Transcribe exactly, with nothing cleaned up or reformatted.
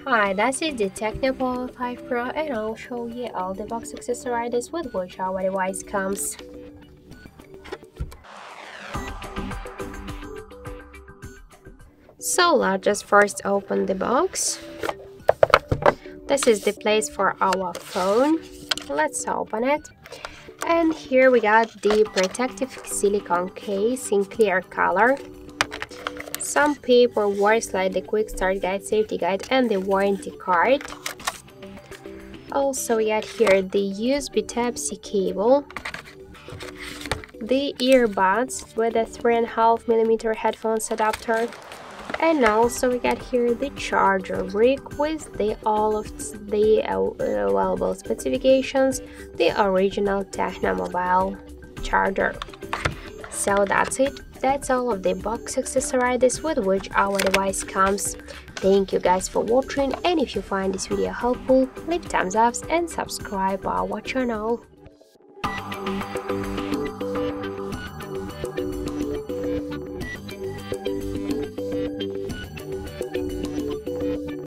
Hi, this is the Tecno Pova five Pro, and I'll show you all the box accessories with which our device comes. So let's just first open the box. This is the place for our phone. Let's open it. And here we got the protective silicone case in clear color. Some paperwork like the quick start guide, safety guide, and the warranty card. Also we got here the U S B Type C cable, the earbuds with a three point five millimeter headphones adapter, and also we got here the charger brick with the all of the available specifications, the original Tecno Mobile charger. So that's it. That's all of the box accessories with which our device comes. Thank you guys for watching, and if you find this video helpful, leave thumbs up and subscribe our channel.